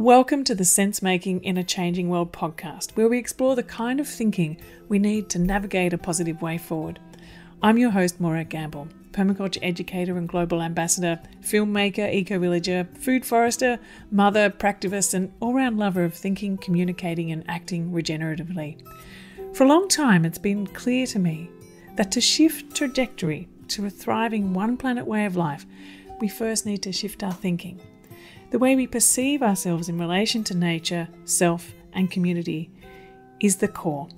Welcome to the Sense-Making in a Changing World podcast, where we explore the kind of thinking we need to navigate a positive way forward. I'm your host, Morag Gamble, permaculture educator and global ambassador, filmmaker, eco-villager, food forester, mother, practivist, and all-round lover of thinking, communicating, and acting regeneratively. For a long time, it's been clear to me that to shift trajectory to a thriving one-planet way of life, we first need to shift our thinking. The way we perceive ourselves in relation to nature, self, and community is the core.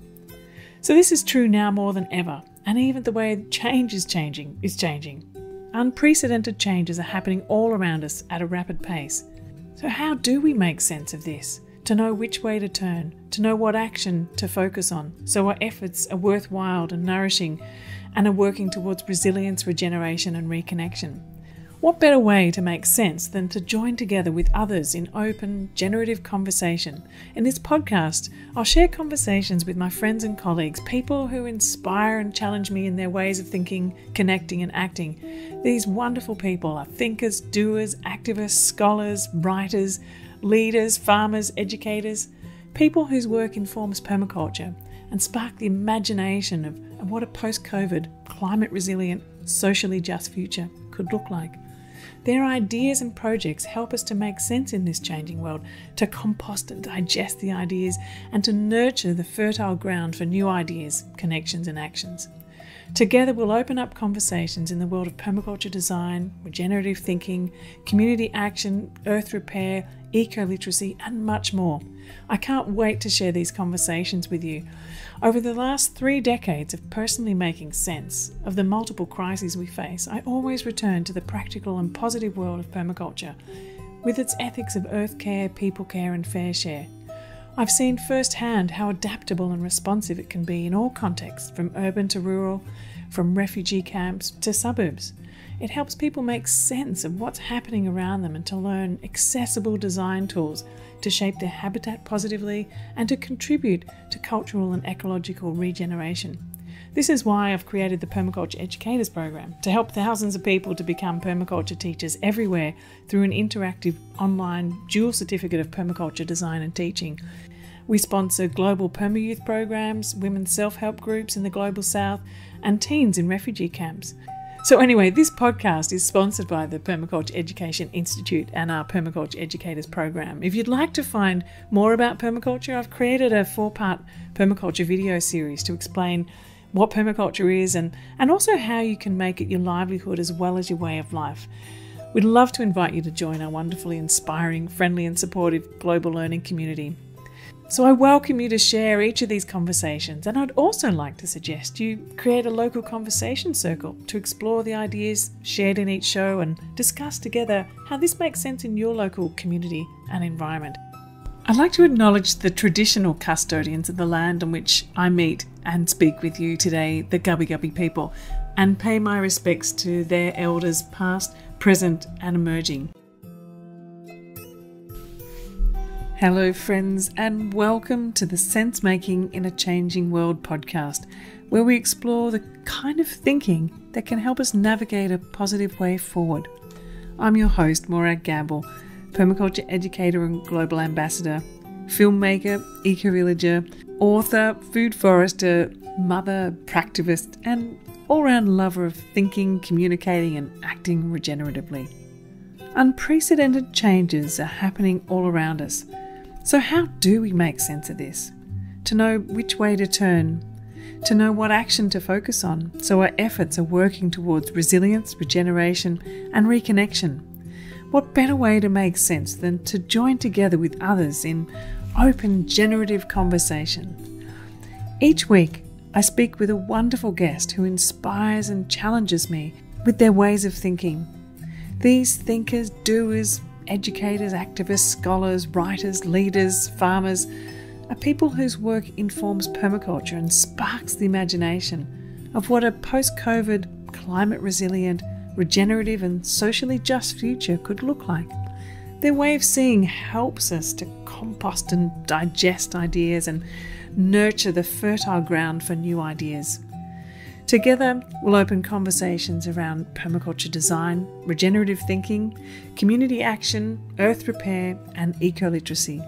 So this is true now more than ever, and even the way change is changing. Unprecedented changes are happening all around us at a rapid pace. So how do we make sense of this? To know which way to turn, to know what action to focus on, so our efforts are worthwhile and nourishing and are working towards resilience, regeneration, and reconnection. What better way to make sense than to join together with others in open, generative conversation? In this podcast, I'll share conversations with my friends and colleagues, people who inspire and challenge me in their ways of thinking, connecting, and acting. These wonderful people are thinkers, doers, activists, scholars, writers, leaders, farmers, educators, people whose work informs permaculture and spark the imagination of what a post-COVID, climate-resilient, socially just future could look like. Their ideas and projects help us to make sense in this changing world, to compost and digest the ideas, and to nurture the fertile ground for new ideas, connections, and actions. Together we'll open up conversations in the world of permaculture design, regenerative thinking, community action, earth repair, eco-literacy, and much more. I can't wait to share these conversations with you. Over the last 3 decades of personally making sense of the multiple crises we face, I always return to the practical and positive world of permaculture, with its ethics of earth care, people care, and fair share. I've seen firsthand how adaptable and responsive it can be in all contexts, from urban to rural, from refugee camps to suburbs. It helps people make sense of what's happening around them and to learn accessible design tools to shape their habitat positively and to contribute to cultural and ecological regeneration. This is why I've created the Permaculture Educators Program, to help thousands of people to become permaculture teachers everywhere through an interactive online dual certificate of permaculture design and teaching. We sponsor global perma-youth programs, women's self-help groups in the Global South, and teens in refugee camps. So anyway, this podcast is sponsored by the Permaculture Education Institute and our Permaculture Educators Program. If you'd like to find more about permaculture, I've created a 4-part permaculture video series to explain what permaculture is and also how you can make it your livelihood as well as your way of life. We'd love to invite you to join our wonderfully inspiring, friendly and supportive global learning community. So I welcome you to share each of these conversations, and I'd also like to suggest you create a local conversation circle to explore the ideas shared in each show and discuss together how this makes sense in your local community and environment. I'd like to acknowledge the traditional custodians of the land on which I meet and speak with you today, the Gubbi Gubbi people, and pay my respects to their elders past, present and emerging. Hello friends, and welcome to the Sense Making in a Changing World podcast, where we explore the kind of thinking that can help us navigate a positive way forward. I'm your host, Morag Gamble, permaculture educator and global ambassador, filmmaker, eco-villager, author, food forester, mother, practivist, and all-round lover of thinking, communicating, and acting regeneratively. Unprecedented changes are happening all around us. So how do we make sense of this? To know which way to turn, to know what action to focus on, so our efforts are working towards resilience, regeneration, and reconnection. What better way to make sense than to join together with others in open, generative conversation? Each week, I speak with a wonderful guest who inspires and challenges me with their ways of thinking. These thinkers, doers, educators, activists, scholars, writers, leaders, farmers are people whose work informs permaculture and sparks the imagination of what a post-COVID, climate-resilient, regenerative and socially just future could look like. Their way of seeing helps us to compost and digest ideas and nurture the fertile ground for new ideas. Together, we'll open conversations around permaculture design, regenerative thinking, community action, earth repair, and eco-literacy.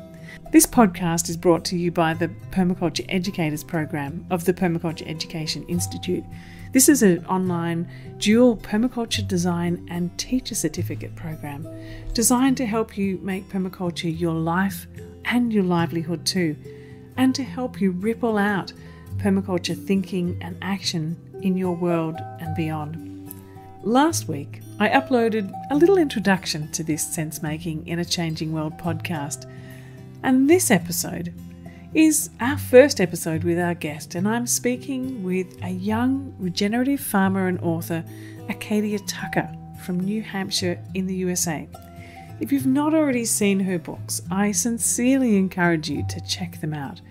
This podcast is brought to you by the Permaculture Educators Program of the Permaculture Education Institute. This is an online dual permaculture design and teacher certificate program designed to help you make permaculture your life and your livelihood too, and to help you ripple out permaculture thinking and action in your world and beyond. Last week, I uploaded a little introduction to this Sense-Making in a Changing World podcast, and this episode is our first episode with our guest, and I'm speaking with a young regenerative farmer and author, Acadia Tucker, from New Hampshire in the USA. If you've not already seen her books, I sincerely encourage you to check them out.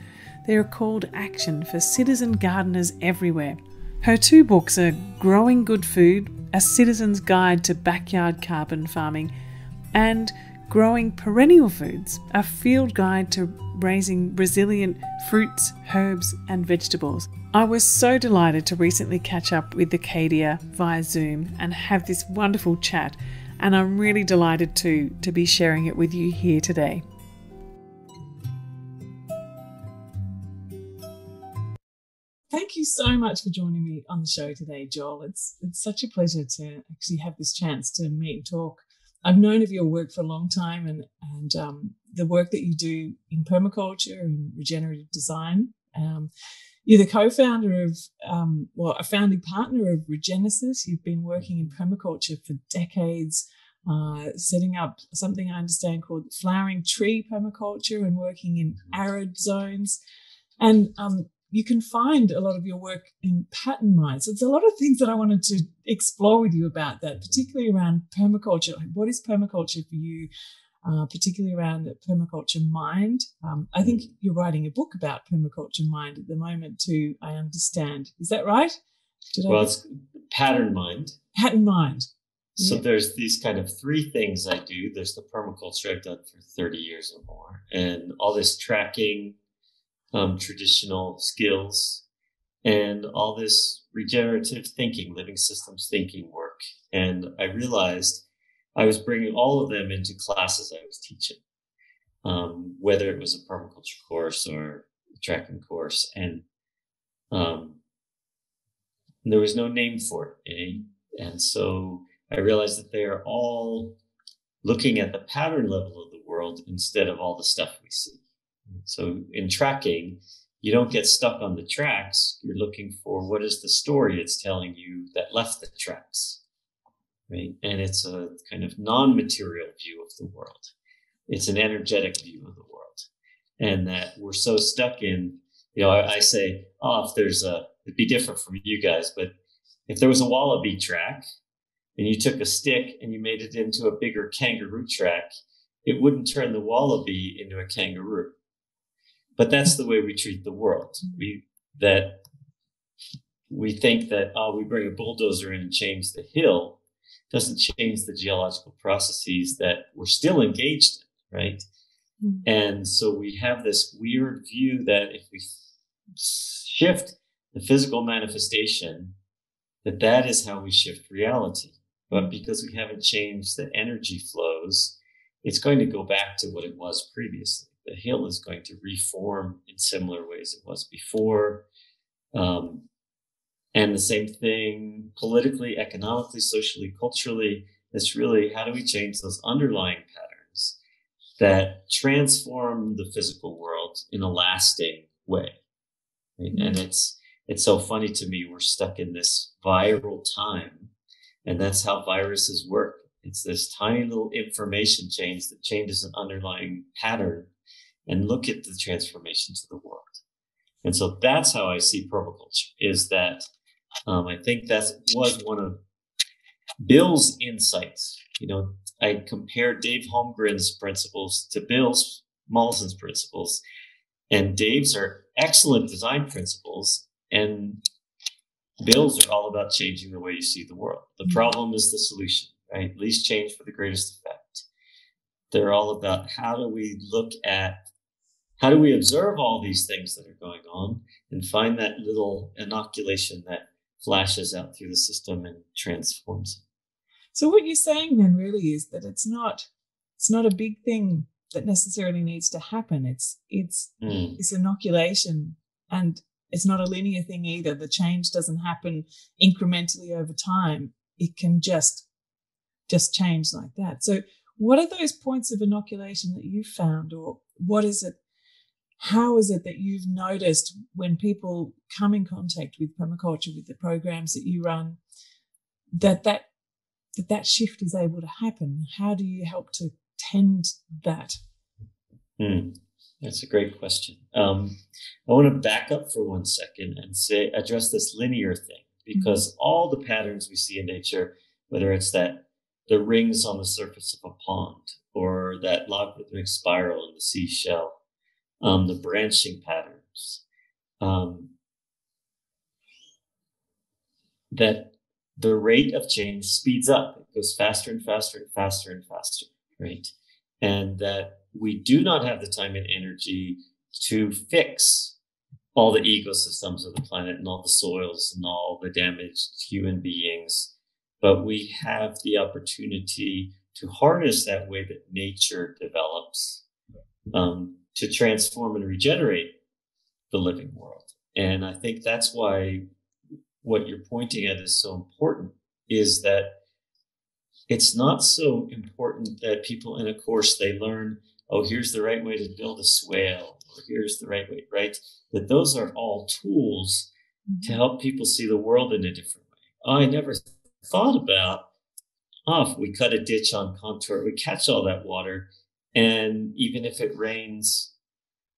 They are called action for citizen gardeners everywhere. Her two books are Growing Good Food, A Citizen's Guide to Backyard Carbon Farming, and Growing Perennial Foods, A Field Guide to Raising Resilient Fruits, Herbs, and Vegetables. I was so delighted to recently catch up with Acadia via Zoom and have this wonderful chat, and I'm really delighted to be sharing it with you here today. Thank you so much for joining me on the show today, Joel. It's such a pleasure to actually have this chance to meet and talk. I've known of your work for a long time and the work that you do in permaculture and regenerative design. You're the co-founder of, a founding partner of Regenesis. You've been working in permaculture for decades, setting up something I understand called Flowering Tree Permaculture and working in arid zones. And you can find a lot of your work in PatternMind. So there's a lot of things that I wanted to explore with you about that, particularly around permaculture. Like, what is permaculture for you, particularly around permaculture mind? I think you're writing a book about permaculture mind at the moment too, I understand. Is that right? It's PatternMind. PatternMind. So there's these kind of three things I do. There's the permaculture I've done for 30 years or more, and all this tracking, traditional skills, and all this regenerative thinking, living systems thinking work. And I realized I was bringing all of them into classes I was teaching, whether it was a permaculture course or a tracking course. And there was no name for it. Eh? And so I realized that they are all looking at the pattern level of the world instead of all the stuff we see. So in tracking, you don't get stuck on the tracks. You're looking for what is the story it's telling you that left the tracks, right? And it's a kind of non-material view of the world. It's an energetic view of the world. And that we're so stuck in, I say, it'd be different for you guys, but if there was a wallaby track and you took a stick and you made it into a bigger kangaroo track, it wouldn't turn the wallaby into a kangaroo. But that's the way we treat the world. We think that, we bring a bulldozer in and change the hill, doesn't change the geological processes that we're still engaged in, right? Mm-hmm. And so we have this weird view that if we shift the physical manifestation, that is how we shift reality. But because we haven't changed the energy flows, it's going to go back to what it was previously. The hill is going to reform in similar ways it was before. And the same thing politically, economically, socially, culturally. It's really, how do we change those underlying patterns that transform the physical world in a lasting way? And it's so funny to me, we're stuck in this viral time, and that's how viruses work. It's this tiny little information change that changes an underlying pattern and look at the transformations of the world. And so that's how I see permaculture, is that I think that was one of Bill's insights. I compared Dave Holmgren's principles to Bill Mollison's principles, and Dave's are excellent design principles, and Bill's are all about changing the way you see the world. The problem is the solution, right? Least change for the greatest effect. They're all about how do we observe all these things that are going on and find that little inoculation that flashes out through the system and transforms. So what you're saying then really is that it's not a big thing that necessarily needs to happen. It's inoculation, and it's not a linear thing either. The change doesn't happen incrementally over time. It can just change like that. So what are those points of inoculation that you found, or what is it? How is it that you've noticed when people come in contact with permaculture, with the programs that you run, that shift is able to happen? How do you help to tend that? That's a great question. I want to back up for 1 second and address this linear thing, because all the patterns we see in nature, whether it's the rings on the surface of a pond, or that logarithmic spiral in the seashell, the branching patterns, that the rate of change speeds up. It goes faster and faster and faster and faster, right? And that we do not have the time and energy to fix all the ecosystems of the planet and all the soils and all the damaged human beings. But we have the opportunity to harness that way that nature develops, to transform and regenerate the living world. And I think that's why what you're pointing at is so important, is that it's not so important that people in a course, they learn, oh, here's the right way to build a swale, or here's the right way, right? That those are all tools to help people see the world in a different way. I never thought about, if we cut a ditch on contour, we catch all that water. And even if it rains,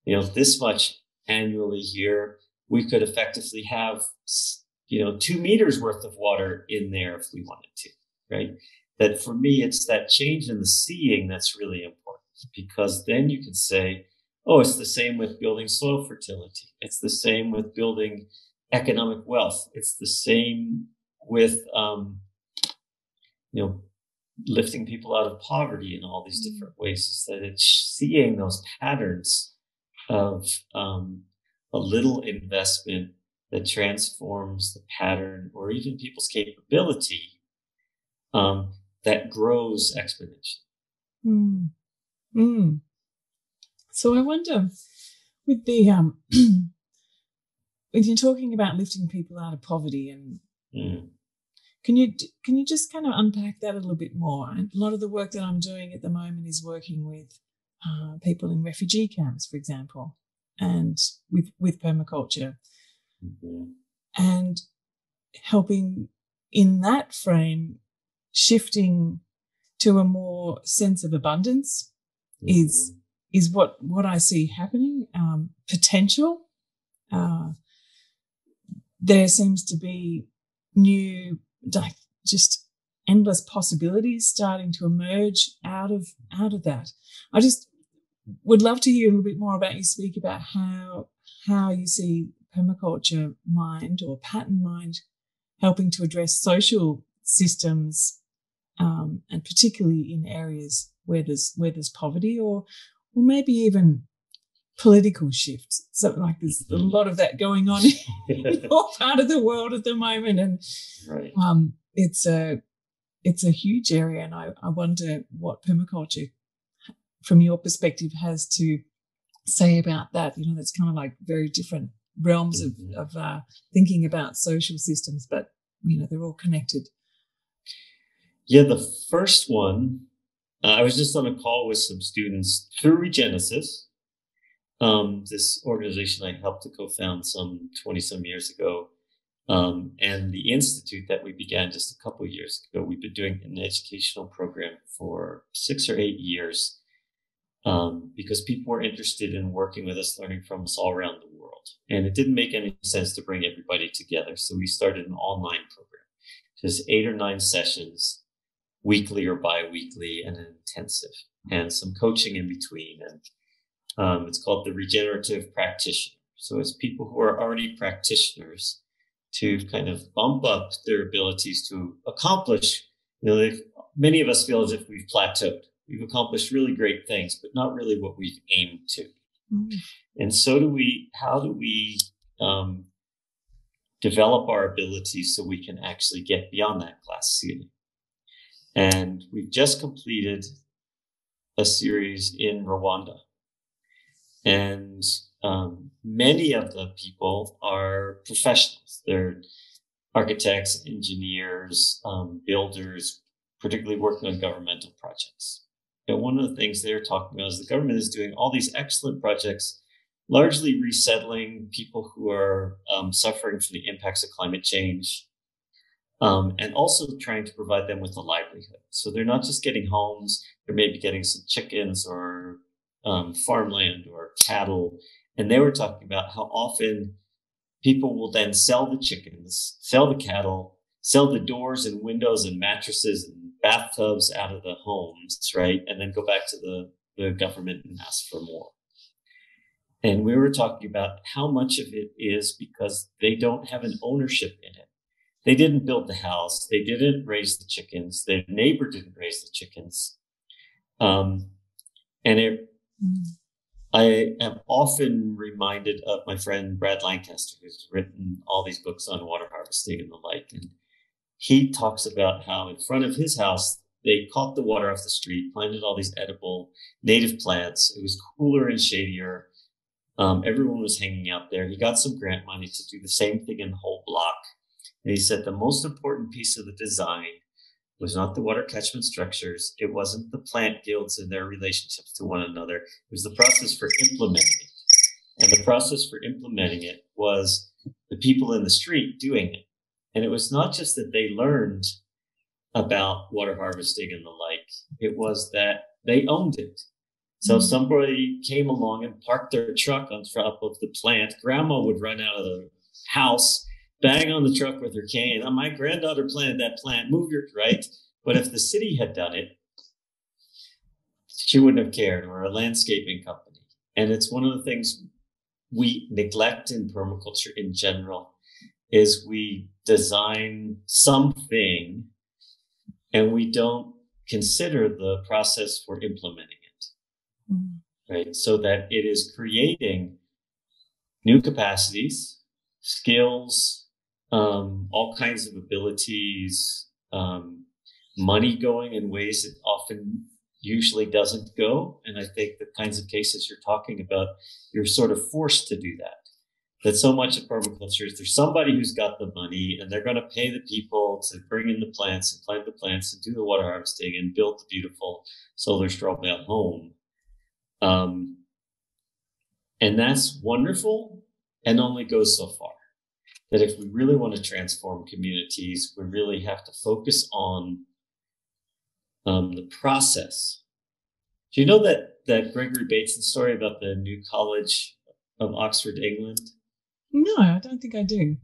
this much annually here, we could effectively have, 2 meters worth of water in there if we wanted to, right? That for me, it's that change in the seeing that's really important, because then you can say, oh, it's the same with building soil fertility. It's the same with building economic wealth. It's the same with, lifting people out of poverty in all these different ways, is that it's seeing those patterns of a little investment that transforms the pattern, or even people's capability that grows exponentially. So I wonder, with the when you're talking about lifting people out of poverty and Can you just kind of unpack that a little bit more? And a lot of the work that I'm doing at the moment is working with people in refugee camps, for example, and with permaculture, and helping in that frame, shifting to a more sense of abundance is what I see happening. Potential. There seems to be new, just endless possibilities starting to emerge out of that. I just would love to hear a little bit more about you speak about how you see permaculture mind, or pattern mind, helping to address social systems, and particularly in areas where there's poverty or maybe even political shifts. Something like there's a lot of that going on in your part of the world at the moment, and right. It's a huge area, and I wonder what permaculture, from your perspective, has to say about that. That's kind of like very different realms of thinking about social systems, but they're all connected. Yeah, the first one, I was just on a call with some students through Regenesis. This organization I helped to co-found some 20-some years ago, and the institute that we began just a couple of years ago. We've been doing an educational program for 6 or 8 years, because people were interested in working with us, learning from us all around the world. And it didn't make any sense to bring everybody together, so we started an online program, just 8 or 9 sessions, weekly or bi-weekly, and an intensive, and some coaching in between. And it's called the Regenerative Practitoner. So it's people who are already practitioners to kind of bump up their abilities to accomplish. Many of us feel as if we've plateaued. We've accomplished really great things, but not really what we've aimed to. And so do we. How do we develop our abilities so we can actually get beyond that glass ceiling. And we've just completed a series in Rwanda. And many of the people are professionals. They're architects, engineers, builders, particularly working on governmental projects. And one of the things they're talking about is the government is doing all these excellent projects, largely resettling people who are suffering from the impacts of climate change, and also trying to provide them with a livelihood. So they're not just getting homes, they're maybe getting some chickens or farmland or cattle. And they were talking about how often people will then sell the chickens, sell the cattle, sell the doors and windows and mattresses and bathtubs out of the homes, right? And then go back to the government and ask for more. And we were talking about how much of it is because they don't have an ownership in it. They didn't build the house. They didn't raise the chickens. Their neighbor didn't raise the chickens. I am often reminded of my friend Brad Lancaster, who's written all these books on water harvesting and the like. And he talks about how in front of his house, they caught the water off the street, planted all these edible native plants. It was cooler and shadier. Everyone was hanging out there. He got some grant money to do the same thing in the whole block. And he said the most important piece of the design was not the water catchment structures. It wasn't the plant guilds and their relationships to one another. It was the process for implementing it. And the process for implementing it was the people in the street doing it. And it was not just that they learned about water harvesting and the like. It was that they owned it. So if somebody came along and parked their truck on top of the plant, grandma would run out of the house, bang on the truck with her cane. Oh, my granddaughter planted that plant, move your right. But if the city had done it, she wouldn't have cared, or a landscaping company. And it's one of the things we neglect in permaculture in general is we design something and we don't consider the process for implementing it, right? So that it is creating new capacities, skills, all kinds of abilities, money going in ways it often usually doesn't go. And I think the kinds of cases you're talking about, you're sort of forced to do that. That so much of permaculture is there's somebody who's got the money and they're going to pay the people to bring in the plants and plant the plants and do the water harvesting and build the beautiful solar straw bale home. And that's wonderful and only goes so far. That if we really want to transform communities, we really have to focus on the process. Do you know that Gregory Bateson story about the New College of Oxford, England? No, I don't think I do.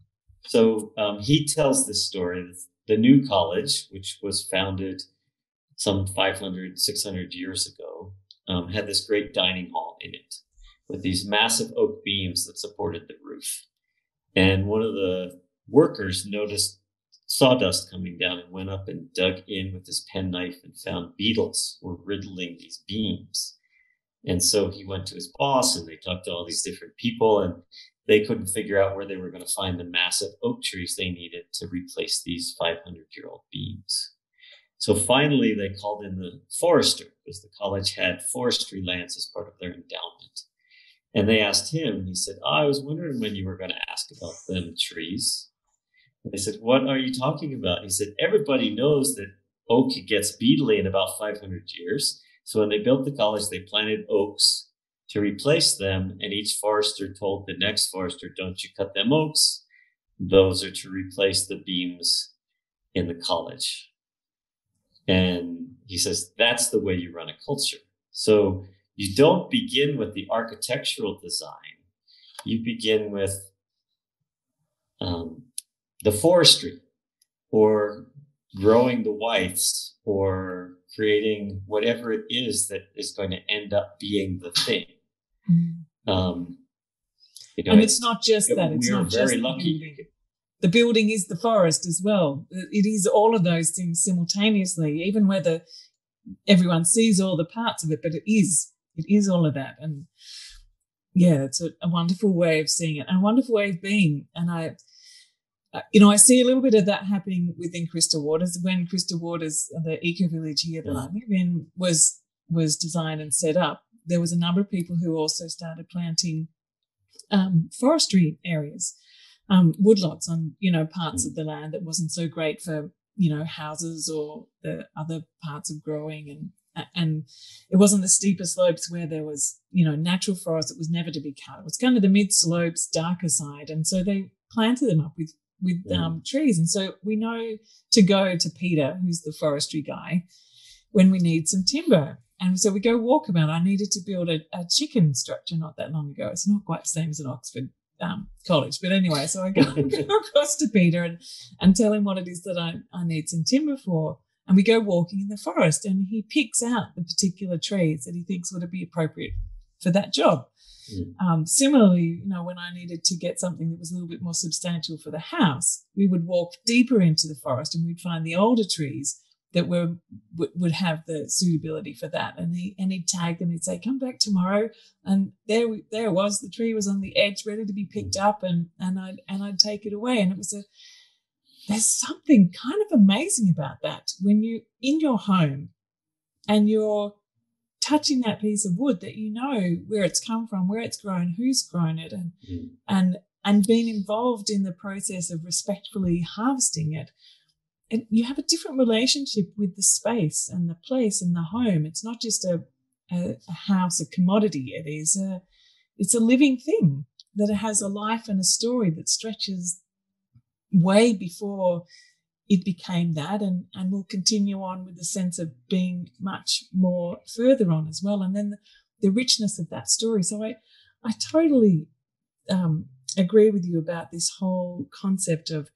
So he tells this story. The New College, which was founded some 500, 600 years ago, had this great dining hall in it with these massive oak beams that supported the roof. And one of the workers noticed sawdust coming down and went up and dug in with his penknife and found beetles were riddling these beams. And so he went to his boss and they talked to all these different people and they couldn't figure out where they were going to find the massive oak trees they needed to replace these 500-year-old beams. So finally, they called in the forester because the college had forestry lands as part of their endowment. And they asked him, he said, I was wondering when you were going to ask about them trees. And they said, what are you talking about? He said, everybody knows that oak gets beetly in about 500 years. So when they built the college, they planted oaks to replace them. And each forester told the next forester, don't you cut them oaks. Those are to replace the beams in the college. And he says, that's the way you run a culture. So you don't begin with the architectural design. You begin with the forestry or growing the whites or creating whatever it is that is going to end up being the thing. And it's not just that. It's not just lucky. The building is the forest as well. It is all of those things simultaneously, even whether everyone sees all the parts of it, but it is all of that. And yeah, it's a wonderful way of seeing it and a wonderful way of being. And I I see a little bit of that happening within Crystal Waters. When Crystal Waters, the eco village here that I live in, was designed and set up, there was a number of people who also started planting forestry areas, woodlots on parts of the land that wasn't so great for houses or the other parts of growing, and it wasn't the steeper slopes where there was natural forest. It was never to be cut. It was kind of the mid slopes, darker side, and so they planted them up with trees. And so we know to go to Peter, who's the forestry guy, when we need some timber. And so we go walkabout. I needed to build a chicken structure not that long ago. It's not quite the same as an Oxford college, but anyway, so I go across to Peter and tell him what it is that I need some timber for. And we go walking in the forest, and he picks out the particular trees that he thinks would be appropriate for that job. Mm. Similarly, when I needed to get something that was a little bit more substantial for the house, we would walk deeper into the forest and we'd find the older trees that would have the suitability for that. And he'd tag them. He'd say, "Come back tomorrow." And there it was. The tree was on the edge, ready to be picked up, and I'd take it away. And it was there's something kind of amazing about that when you're in your home and you're touching that piece of wood that where it's come from, where it's grown, who's grown it, and being involved in the process of respectfully harvesting it. And you have a different relationship with the space and the place and the home. It's not just a house, a commodity. It's a living thing that it has a life and a story that stretches way before it became that, and will continue on with the sense of being much more further on as well. And then the richness of that story. So I totally agree with you about this whole concept of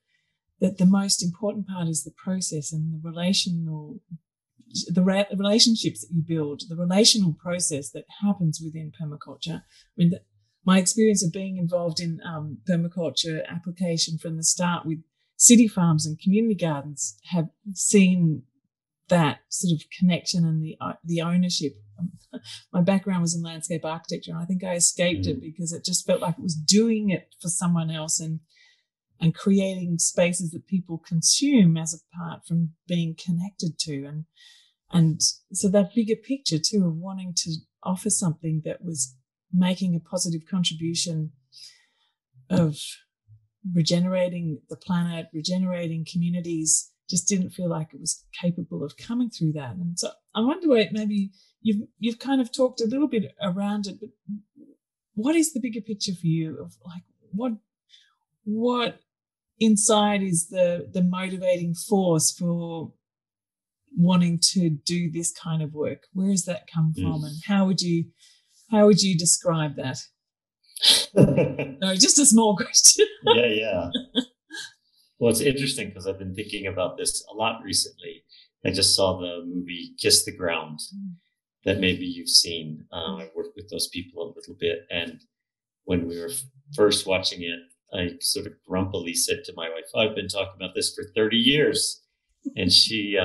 that the most important part is the process and the relationships that you build, the relational process that happens within permaculture. I mean, my experience of being involved in permaculture application from the start with city farms and community gardens have seen that sort of connection and the ownership. My background was in landscape architecture, and I think I escaped it because it just felt like it was doing it for someone else and creating spaces that people consume as apart from being connected to. And so that bigger picture too of wanting to offer something that was making a positive contribution of regenerating the planet, regenerating communities, just didn't feel like it was capable of coming through that. And so I wonder what maybe you've kind of talked a little bit around it, but what is the bigger picture for you of like what inside is the motivating force for wanting to do this kind of work? Where does that come from, and how would you describe that? No, just a small question. Yeah. Well, it's interesting because I've been thinking about this a lot recently. I just saw the movie Kiss the Ground that maybe you've seen. I worked with those people a little bit, and when we were first watching it, I sort of grumpily said to my wife, "I've been talking about this for 30 years. And she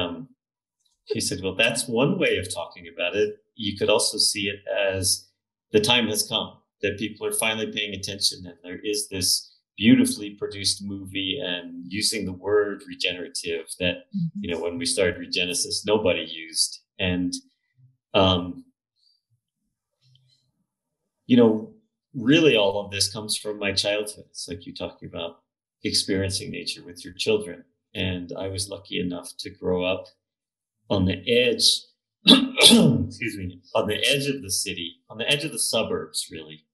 said, "Well, that's one way of talking about it. You could also see it as the time has come, that people are finally paying attention. And there is this beautifully produced movie and using the word regenerative that, when we started Regenesis, nobody used. And, really, all of this comes from my childhood. It's like you talking about experiencing nature with your children. And I was lucky enough to grow up on the edge, excuse me, on the edge of the city, on the edge of the suburbs, really.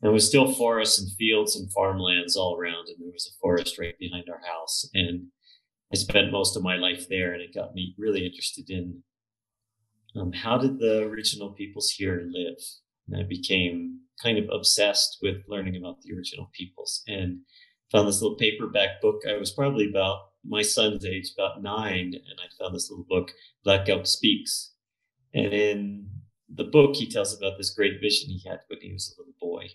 And it was still forests and fields and farmlands all around. And there was a forest right behind our house. And I spent most of my life there. And it got me really interested in how did the original peoples here live? And I became kind of obsessed with learning about the original peoples, and found this little paperback book. I was probably about my son's age, about 9. And I found this little book, Black Elk Speaks. And in the book, he tells about this great vision he had when he was a little boy.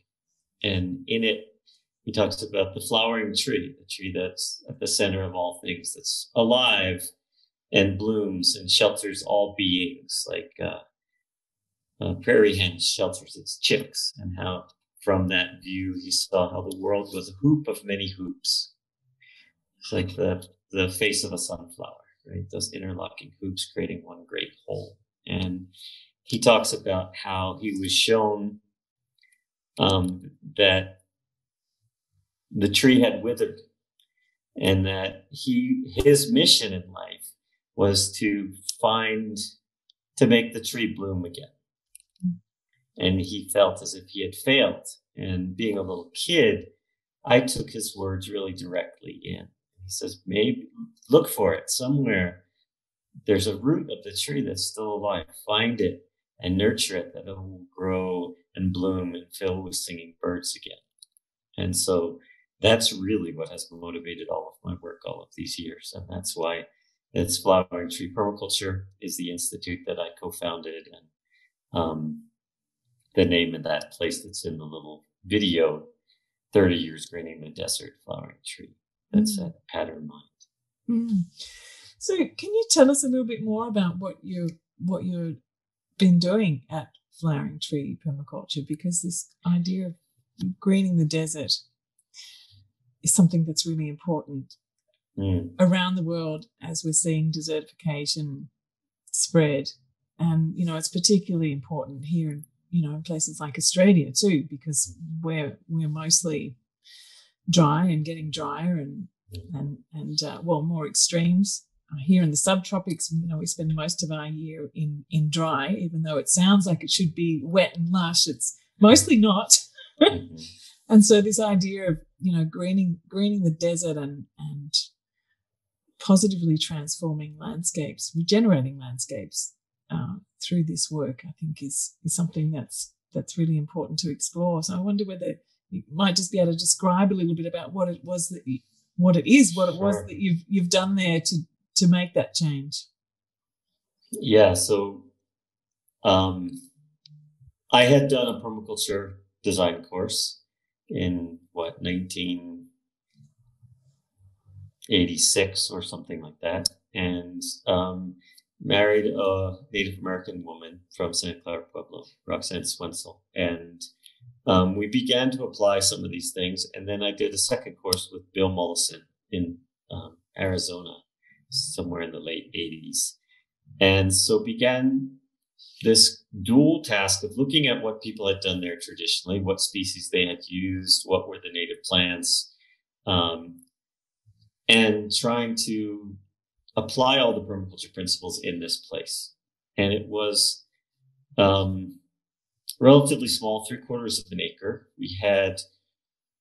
And in it, he talks about the flowering tree, the tree that's at the center of all things, that's alive and blooms and shelters all beings, like, prairie hen shelters its chicks, and how from that view he saw how the world was a hoop of many hoops. It's like the face of a sunflower, right? Those interlocking hoops creating one great whole. And he talks about how he was shown that the tree had withered, and that his mission in life was to make the tree bloom again. And he felt as if he had failed. And being a little kid, I took his words really directly in. He says, maybe look for it somewhere. There's a root of the tree that's still alive. Find it and nurture it, that it will grow and bloom and fill with singing birds again. And so that's really what has motivated all of my work all of these years. And that's why it's Flowering Tree Permaculture is the institute that I co-founded. And the name of that place that's in the little video, 30 Years Greening the Desert, Flowering Tree. That's at PatternMind. Mm. So can you tell us a little bit more about what you've been doing at Flowering Tree Permaculture? Because this idea of greening the desert is something that's really important around the world as we're seeing desertification spread. And, you know, it's particularly important here in, you know, in places like Australia too, because we're mostly dry and getting drier and well, more extremes. Here in the subtropics, you know, we spend most of our year in dry, even though it sounds like it should be wet and lush. It's mostly not. And so this idea of, you know, greening the desert and positively transforming landscapes, regenerating landscapes through this work, I think is something that's really important to explore. So I wonder whether you might just be able to describe a little bit about what it was that you've done there to make that change. Yeah, so I had done a permaculture design course in 1986 or something like that, and married a Native American woman from Santa Clara Pueblo, Roxanne Swensel, and we began to apply some of these things. And then I did a second course with Bill Mollison in Arizona, somewhere in the late 80s. And so began this dual task of looking at what people had done there traditionally, what species they had used, what were the native plants, and trying to apply all the permaculture principles in this place. And it was relatively small, 3/4 of an acre. We had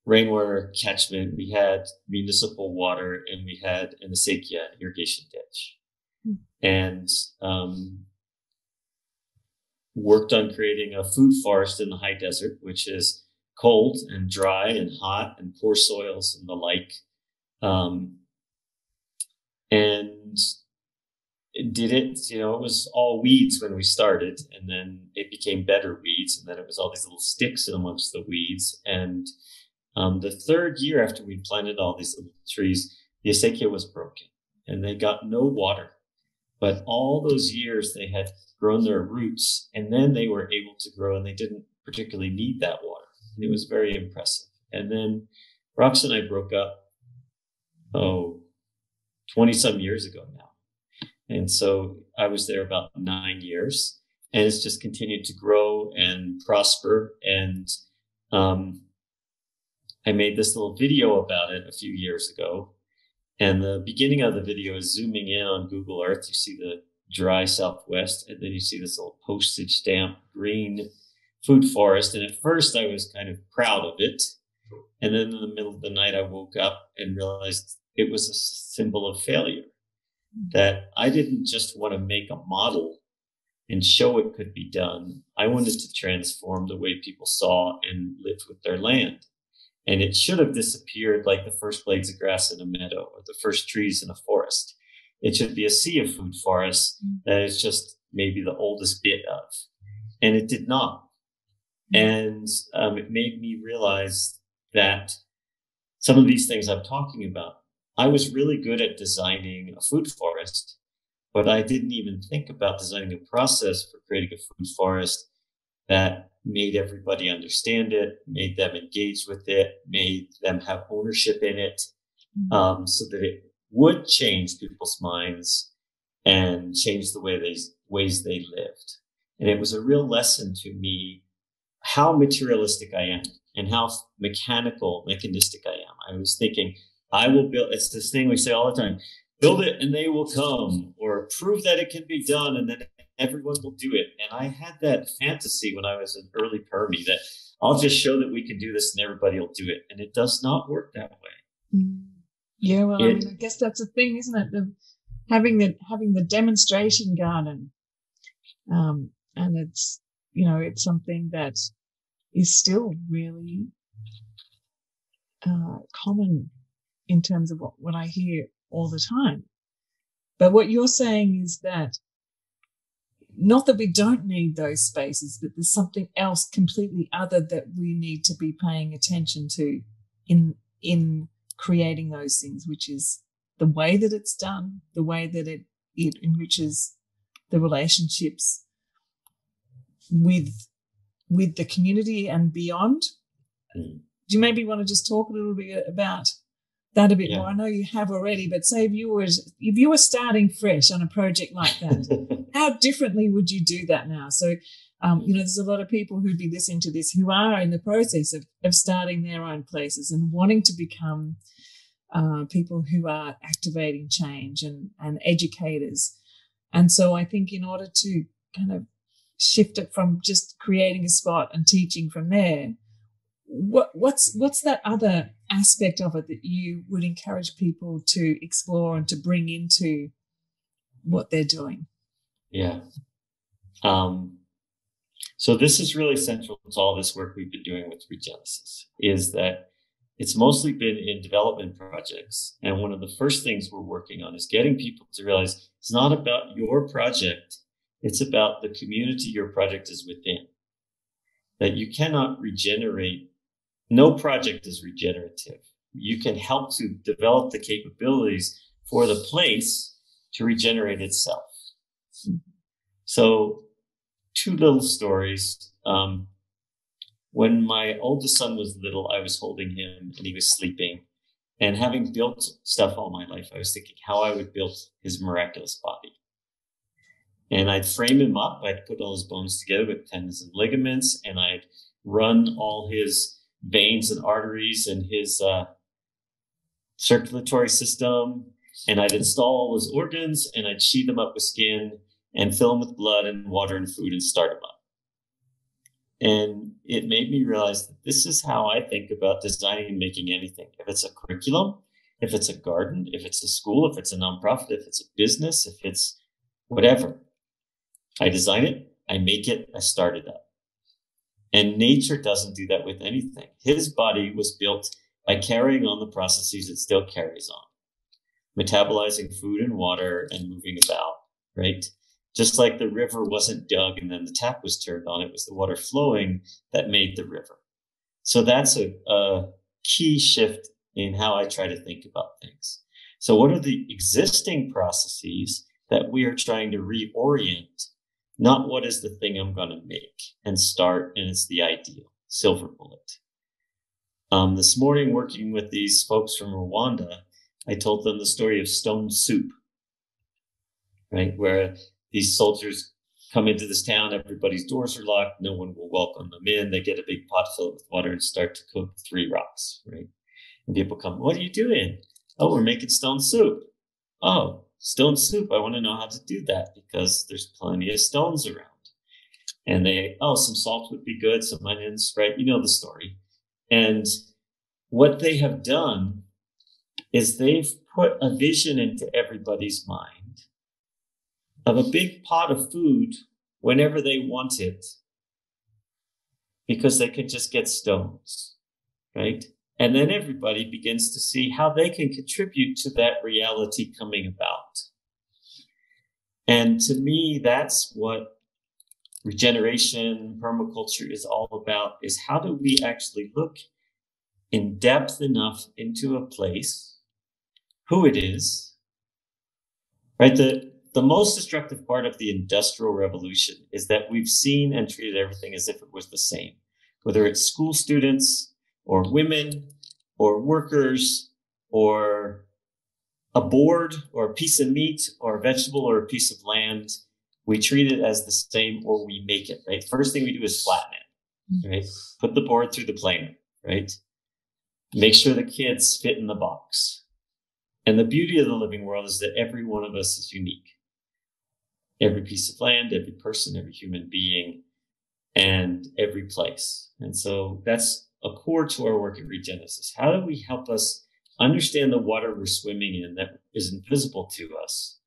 rainwater catchment, we had municipal water, and we had an acequia irrigation ditch. And worked on creating a food forest in the high desert, which is cold and dry and hot and poor soils and the like. And it did it, you know, it was all weeds when we started, and then it became better weeds. And then it was all these little sticks in amongst the weeds. And the third year after we planted all these little trees, the acequia was broken and they got no water. But all those years they had grown their roots, and then they were able to grow and they didn't particularly need that water. And it was very impressive. And then Rox and I broke up, 20 some years ago now. And so I was there about 9 years, and it's just continued to grow and prosper. And I made this little video about it a few years ago. And the beginning of the video is zooming in on Google Earth. You see the dry Southwest, and then you see this little postage stamp green food forest. And at first I was kind of proud of it. And then in the middle of the night, I woke up and realized it was a symbol of failure, that I didn't just want to make a model and show it could be done. I wanted to transform the way people saw and lived with their land. And it should have disappeared like the first blades of grass in a meadow or the first trees in a forest. It should be a sea of food forests that is just maybe the oldest bit of. And it did not. And it made me realize that some of these things I'm talking about, I was really good at designing a food forest, but I didn't even think about designing a process for creating a food forest that made everybody understand it, made them engage with it, made them have ownership in it, so that it would change people's minds and change the way ways they lived. And it was a real lesson to me how materialistic I am and how mechanistic I am. I was thinking, I will build, it's this thing we say all the time, build it and they will come, or prove that it can be done and then everyone will do it. And I had that fantasy when I was an early permie that I'll just show that we can do this and everybody will do it. And it does not work that way. Yeah, well, I mean, I guess that's a thing, isn't it? Having the demonstration garden. And it's, you know, it's something that is still really common in terms of what I hear all the time. But what you're saying is that not that we don't need those spaces, but there's something else completely other that we need to be paying attention to in creating those things, which is the way that it's done, the way that it enriches the relationships with the community and beyond. Do you maybe want to just talk a little bit about that a bit more? I know you have already, but say if you were starting fresh on a project like that, how differently would you do that now? So, you know, there's a lot of people who'd be listening to this who are in the process of starting their own places and wanting to become people who are activating change and educators. And so I think in order to kind of shift it from just creating a spot and teaching from there, what's that other aspect of it that you would encourage people to explore and to bring into what they're doing? Yeah. So this is really central to all this work we've been doing with Regenesis, is that it's mostly been in development projects. And one of the first things we're working on is getting people to realize it's not about your project. It's about the community your project is within. That you cannot regenerate. No project is regenerative. You can help to develop the capabilities for the place to regenerate itself. So two little stories. When my oldest son was little, I was holding him and he was sleeping. And having built stuff all my life, I was thinking how I would build his miraculous body. And I'd frame him up. I'd put all his bones together with tendons and ligaments. And I'd run all his veins and arteries and his circulatory system. And I'd install all his organs and I'd sheathe them up with skin and fill them with blood and water and food and start them up. And it made me realize that this is how I think about designing and making anything. If it's a curriculum, if it's a garden, if it's a school, if it's a nonprofit, if it's a business, if it's whatever, I design it, I make it, I start it up. And nature doesn't do that with anything. His body was built by carrying on the processes it still carries on, metabolizing food and water and moving about, right? Just like the river wasn't dug and then the tap was turned on, it was the water flowing that made the river. So that's a key shift in how I try to think about things. So what are the existing processes that we are trying to reorient? Not what is the thing I'm going to make and start, and it's the ideal silver bullet. This morning, working with these folks from Rwanda, I told them the story of stone soup, right? Where these soldiers come into this town, everybody's doors are locked, no one will welcome them in. They get a big pot filled with water and start to cook 3 rocks, right? And people come, what are you doing? Oh, we're making stone soup. Oh, stone soup, I want to know how to do that because there's plenty of stones around. And they, oh, some salt would be good, some onions, right? You know the story. And what they have done is they've put a vision into everybody's mind of a big pot of food whenever they want it, because they can just get stones, right? And then everybody begins to see how they can contribute to that reality coming about. And to me, that's what regeneration, permaculture is all about, is how do we actually look in depth enough into a place, who it is, right? The most destructive part of the Industrial Revolution is that we've seen and treated everything as if it was the same, whether it's school students or women or workers or a board or a piece of meat or a vegetable or a piece of land, we treat it as the same or we make it, right? First thing we do is flatten it, right? Put the board through the planer, right? Make sure the kids fit in the box. And the beauty of the living world is that every one of us is unique. Every piece of land, every person, every human being, and every place. And so that's a core to our work at Regenesis. How do we help us understand the water we're swimming in that is invisible to us,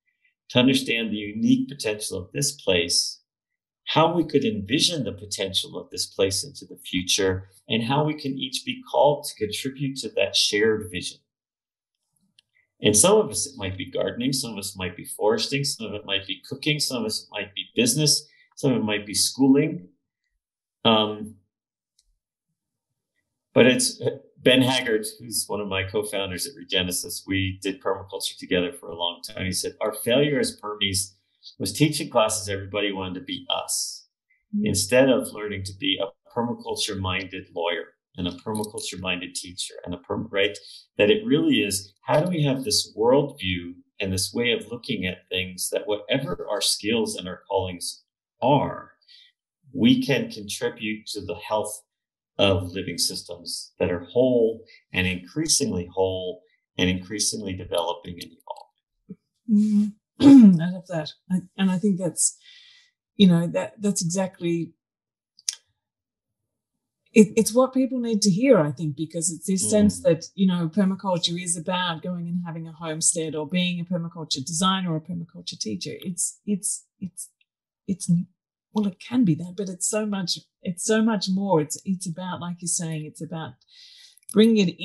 to understand the unique potential of this place, how we could envision the potential of this place into the future, and how we can each be called to contribute to that shared vision. And some of us, it might be gardening, some of us might be foresting, some of it might be cooking, some of us it might be business, some of it might be schooling. But it's Ben Haggard, who's one of my co-founders at Regenesis. We did permaculture together for a long time. He said, our failure as permies was teaching classes everybody wanted to be us, instead of learning to be a permaculture-minded lawyer and a permaculture-minded teacher and a right? That it really is, how do we have this worldview and this way of looking at things that whatever our skills and our callings are, we can contribute to the health of living systems that are whole and increasingly whole and increasingly developing and evolving. Mm-hmm. I love that. And I think that's, you know, that's exactly, it's what people need to hear, I think, because it's this sense that, you know, permaculture is about going and having a homestead or being a permaculture designer or a permaculture teacher. It's well, it can be that, but it's so much more. It's about, like you're saying, it's about bringing it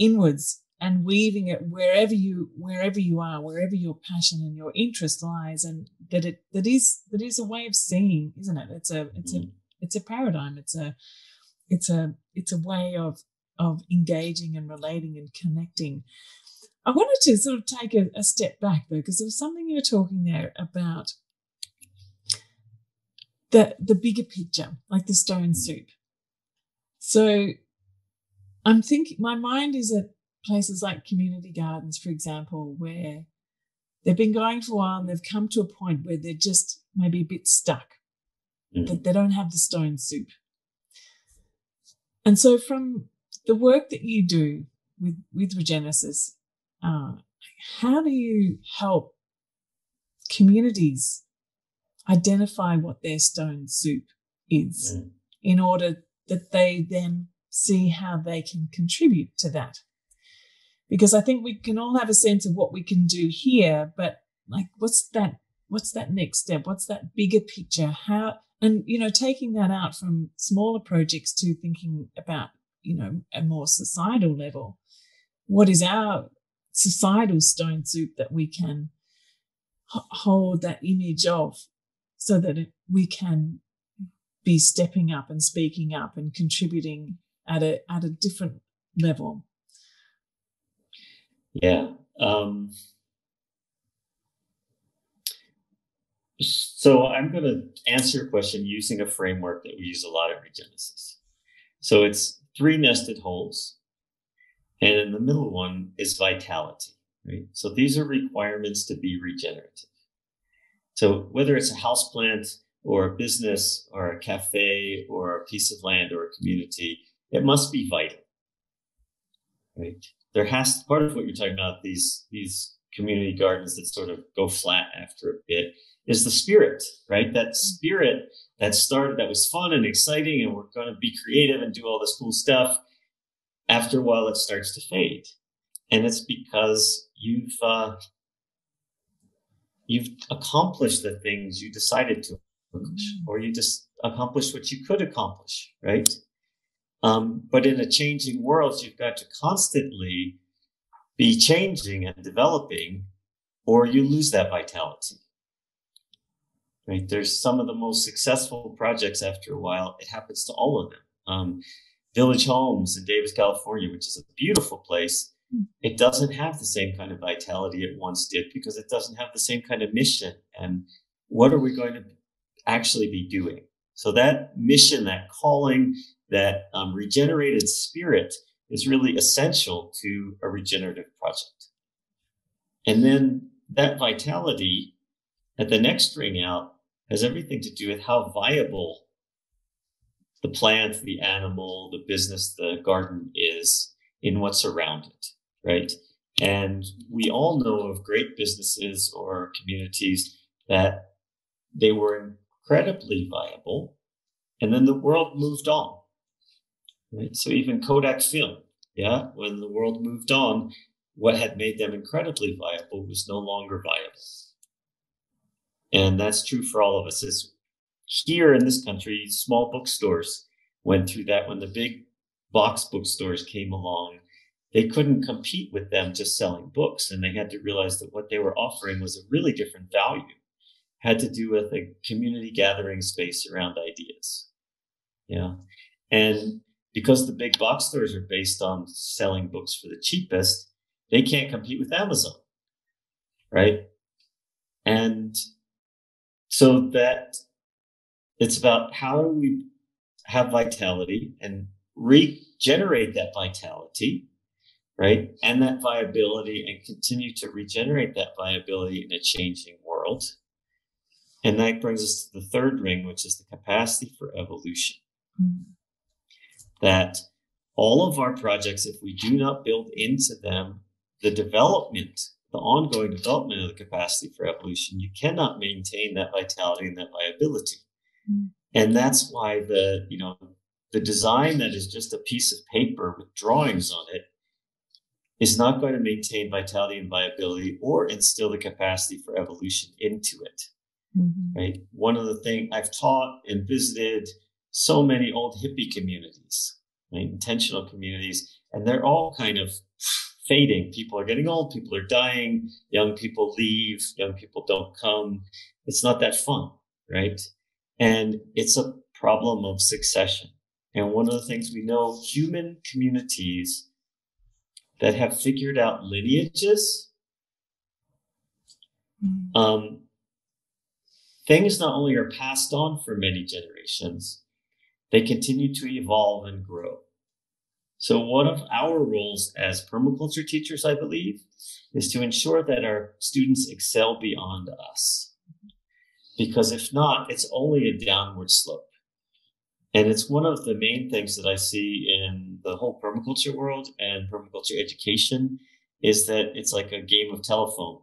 inwards and weaving it wherever you are, wherever your passion and your interest lies. And that is a way of seeing, isn't it? It's a paradigm. It's a way of engaging and relating and connecting. I wanted to sort of take a step back though, because there was something you were talking there about. The bigger picture, like the stone soup. So I'm thinking, my mind is at places like community gardens, for example, where they've been going for a while and they've come to a point where they're just maybe a bit stuck, that they don't have the stone soup. And so from the work that you do with Regenesis, how do you help communities identify what their stone soup is in order that they then see how they can contribute to that? Because I think we can all have a sense of what we can do here, but like, what's that next step? What's that bigger picture? How, and, you know, taking that out from smaller projects to thinking about, you know, a more societal level, what is our societal stone soup that we can hold that image of? So that we can be stepping up and speaking up and contributing at a different level. Yeah. So I'm going to answer your question using a framework that we use a lot at Regenesis. So it's three nested holes, and in the middle one is vitality, right? So these are requirements to be regenerative. So whether it's a houseplant or a business or a cafe or a piece of land or a community, it must be vital, right? There has, part of what you're talking about, these community gardens that sort of go flat after a bit, is the spirit, right? That spirit that started, that was fun and exciting, and we're going to be creative and do all this cool stuff. After a while, it starts to fade. And it's because you've accomplished the things you decided to accomplish, or you just accomplished what you could accomplish, right? But in a changing world, you've got to constantly be changing and developing, or you lose that vitality, right? There's some of the most successful projects after a while. It happens to all of them. Village Homes in Davis, California, which is a beautiful place, it doesn't have the same kind of vitality it once did because it doesn't have the same kind of mission. And what are we going to actually be doing? So that mission, that calling, that regenerated spirit is really essential to a regenerative project. And then that vitality at the next ring out has everything to do with how viable the plant, the animal, the business, the garden is in what's around it, right? And we all know of great businesses or communities that they were incredibly viable, and then the world moved on, right? So even Kodak film, when the world moved on, what had made them incredibly viable was no longer viable. And that's true for all of us. It's here in this country, small bookstores went through that. When the big box bookstores came along, they couldn't compete with them just selling books. And they had to realize that what they were offering was a really different value, had to do with a community gathering space around ideas. Yeah. And because the big box stores are based on selling books for the cheapest, they can't compete with Amazon, right? And so that it's about how do we have vitality and regenerate that vitality, right? And that viability, and continue to regenerate that viability in a changing world. And that brings us to the third ring, which is the capacity for evolution. Mm-hmm. That all of our projects, if we do not build into them the development, the ongoing development of the capacity for evolution, you cannot maintain that vitality and that viability. And that's why the design that is just a piece of paper with drawings on it is not going to maintain vitality and viability or instill the capacity for evolution into it. Mm-hmm. Right? One of the things I've taught and visited so many old hippie communities, right? Intentional communities, and they're all kind of fading. People are getting old, people are dying, young people leave, young people don't come. It's not that fun, right? And it's a problem of succession. And one of the things we know, human communities that have figured out lineages, things not only are passed on for many generations, they continue to evolve and grow. So one of our roles as permaculture teachers, I believe, is to ensure that our students excel beyond us. Because if not, it's only a downward slope. And it's one of the main things that I see in the whole permaculture world and permaculture education is that it's like a game of telephone.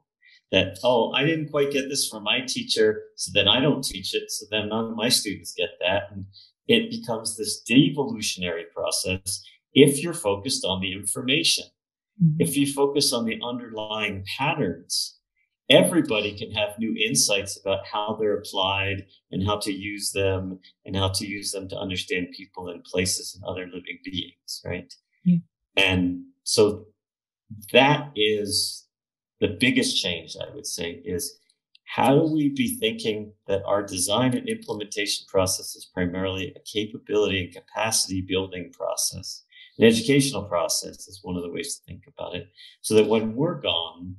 That, oh, I didn't quite get this from my teacher, so then I don't teach it, so then none of my students get that. And it becomes this devolutionary process. If you're focused on the information, if you focus on the underlying patterns, everybody can have new insights about how they're applied and how to use them to understand people and places and other living beings, right? Yeah. And so that is the biggest change, I would say, is how do we be thinking that our design and implementation process is primarily a capability and capacity building process? An educational process is one of the ways to think about it, so that when we're gone,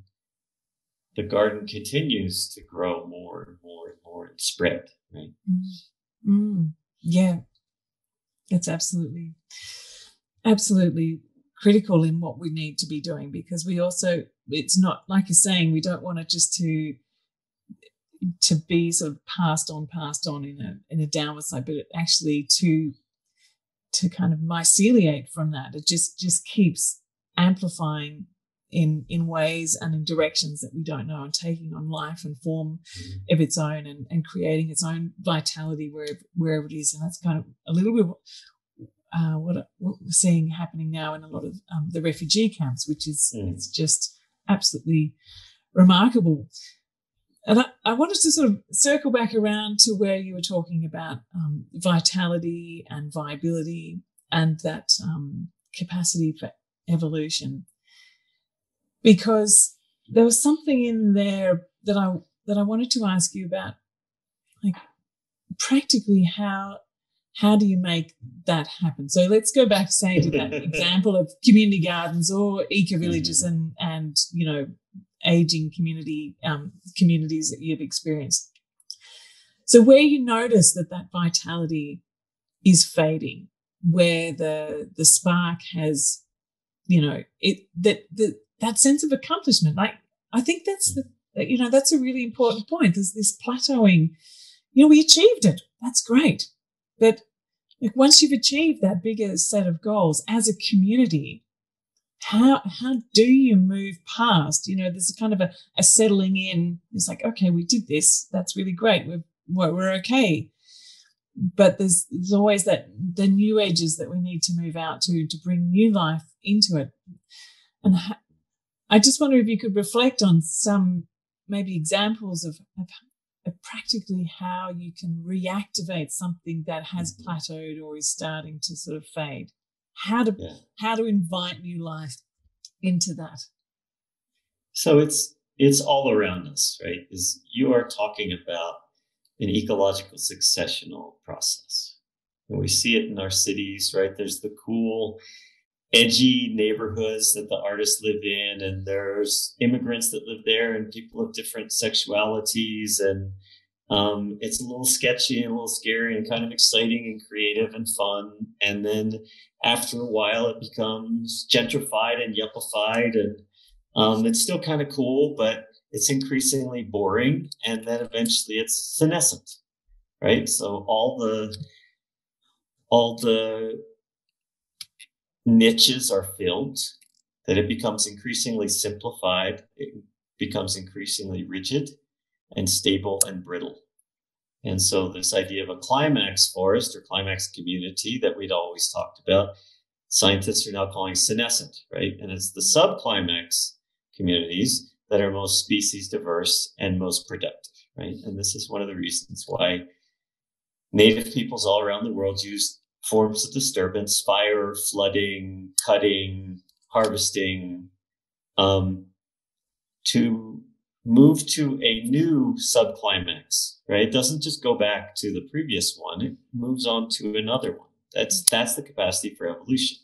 the garden continues to grow more and more and more and spread, right? Yeah, that's absolutely critical in what we need to be doing, because we also, it's not like you're saying, we don't want it just to be sort of passed on in a downward slide, but it actually to kind of myceliate from that. It just keeps amplifying in ways and in directions that we don't know, and taking on life and form of its own, and creating its own vitality wherever it is. And that's kind of a little bit what we're seeing happening now in a lot of the refugee camps, which is it's just absolutely remarkable. And I wanted to sort of circle back around to where you were talking about vitality and viability and that capacity for evolution, because there was something in there that I wanted to ask you about, like practically how do you make that happen? So let's go back, say, to that example of community gardens or eco-villages and aging communities that you've experienced. So where you notice that vitality is fading, where the spark has you know, that sense of accomplishment. Like, I think that's that's a really important point. There's this plateauing. You know, we achieved it. That's great. But like, once you've achieved that bigger set of goals as a community, how do you move past? You know, there's a kind of a settling in. It's like, okay, we did this. That's really great. We're okay. But there's always the new edges that we need to move out to bring new life into it. And I just wonder if you could reflect on some maybe examples of practically how you can reactivate something that has plateaued or is starting to sort of fade. How to invite new life into that. So it's all around us, right? Is you are talking about an ecological successional process. And we see it in our cities, right? There's the cool, edgy neighborhoods that the artists live in, and there's immigrants that live there and people of different sexualities. And it's a little sketchy and a little scary and kind of exciting and creative and fun. And then after a while, it becomes gentrified and yuppified, and it's still kind of cool, but it's increasingly boring. And then eventually it's senescent, right? So all the niches are filled, that it becomes increasingly simplified, it becomes increasingly rigid and stable and brittle. And so this idea of a climax forest or climax community that we'd always talked about, scientists are now calling senescent, right? And it's the subclimax communities that are most species diverse and most productive, right? And this is one of the reasons why native peoples all around the world use forms of disturbance, fire, flooding, cutting, harvesting, to move to a new subclimax, right? It doesn't just go back to the previous one. It moves on to another one. That's the capacity for evolution.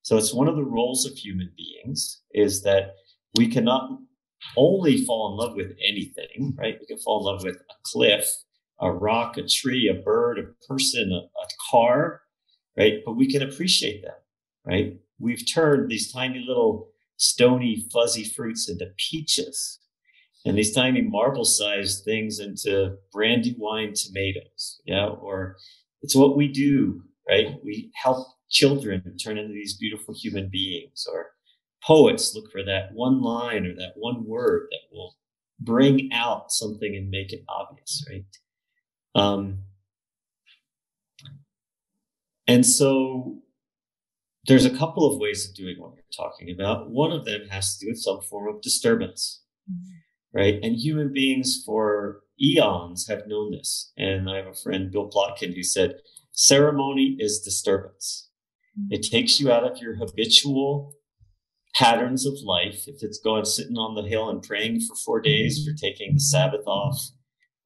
So it's one of the roles of human beings, is that we cannot only fall in love with anything, right? We can fall in love with a cliff, a rock, a tree, a bird, a person, a car, right? But we can appreciate them, right? We've turned these tiny little stony, fuzzy fruits into peaches, and these tiny marble-sized things into brandywine tomatoes, yeah? Or it's what we do, right? We help children turn into these beautiful human beings, or poets look for that one line or that one word that will bring out something and make it obvious, right? And so there's a couple of ways of doing what you're talking about. One of them has to do with some form of disturbance, right? And human beings for eons have known this. And I have a friend, Bill Plotkin, who said, ceremony is disturbance. It takes you out of your habitual patterns of life. If it's going sitting on the hill and praying for 4 days, or taking the Sabbath off,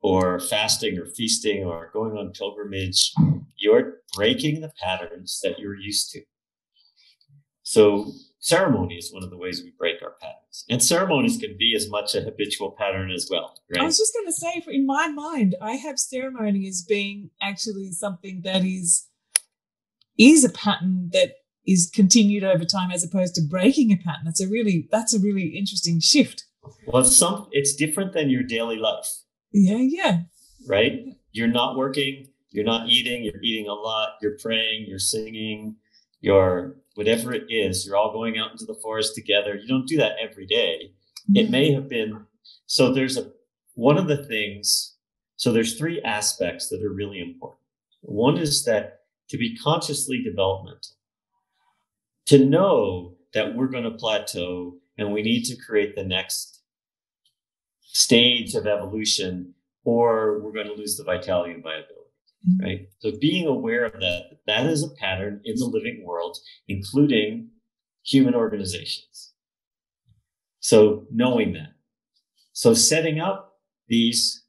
or fasting or feasting or going on pilgrimage, you're breaking the patterns that you're used to. So ceremony is one of the ways we break our patterns. And ceremonies can be as much a habitual pattern as well, right? I was just going to say, in my mind, I have ceremony as being actually something that is a pattern that is continued over time, as opposed to breaking a pattern. That's a really interesting shift. Well, it's different than your daily life. Yeah. Right? You're not working, you're not eating, you're eating a lot, you're praying, you're singing, you're whatever it is, you're all going out into the forest together. You don't do that every day. It may have been. So there's three aspects that are really important. One is that to be consciously developmental, to know that we're going to plateau and we need to create the next stage of evolution, or we're going to lose the vitality and viability, right? So being aware of that is a pattern in the living world, including human organizations. So knowing that. So setting up these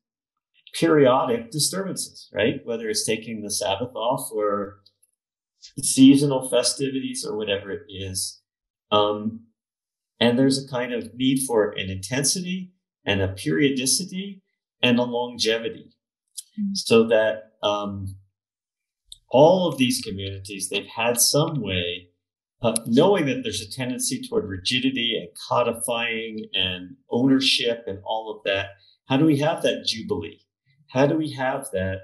periodic disturbances, right? Whether it's taking the Sabbath off or seasonal festivities or whatever it is. And there's a kind of need for an intensity and a periodicity and a longevity, so that all of these communities, they've had some way knowing that there's a tendency toward rigidity and codifying and ownership and all of that, how do we have that jubilee? How do we have that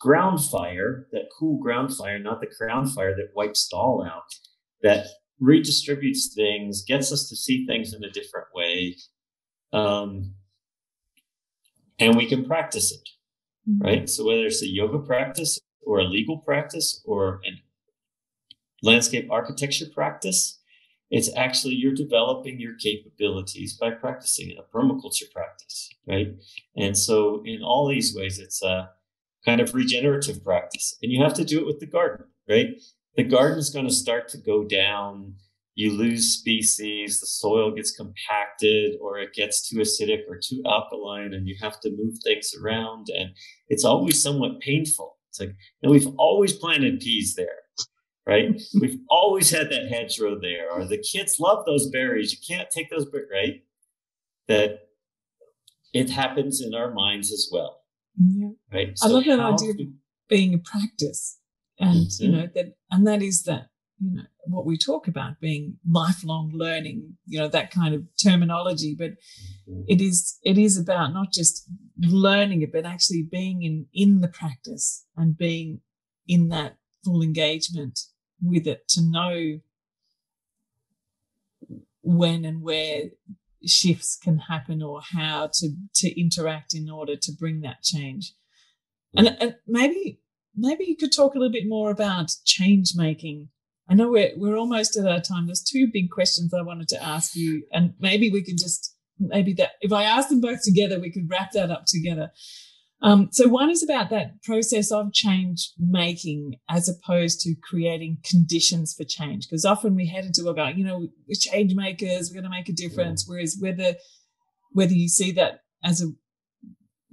ground fire, that cool ground fire, not the ground fire that wipes it all out, that redistributes things, gets us to see things in a different way, and we can practice it, right? So whether it's a yoga practice or a legal practice or a landscape architecture practice, it's actually you're developing your capabilities by practicing in a permaculture practice, right? And so in all these ways, it's a kind of regenerative practice. And you have to do it with the garden, right? The garden is going to start to go down. You lose species, the soil gets compacted, or it gets too acidic or too alkaline, and you have to move things around. And it's always somewhat painful. It's like, and we've always planted peas there, right? We've always had that hedgerow there, or the kids love those berries. You can't take those, right? That it happens in our minds as well. Yeah. Right. So I love that idea of being a practice, and you know that, and that is that, you know, what we talk about being lifelong learning, you know, that kind of terminology, but it is about not just learning it, but actually being in the practice and being in that full engagement with it, to know when and where shifts can happen, or how to interact in order to bring that change. And maybe you could talk a little bit more about change making. I know we're almost at our time. There's two big questions I wanted to ask you, and maybe we can just that if I ask them both together, we could wrap that up together. So one is about that process of change making as opposed to creating conditions for change, because often we head into about, you know, we're change makers, we're going to make a difference, whereas whether you see that as a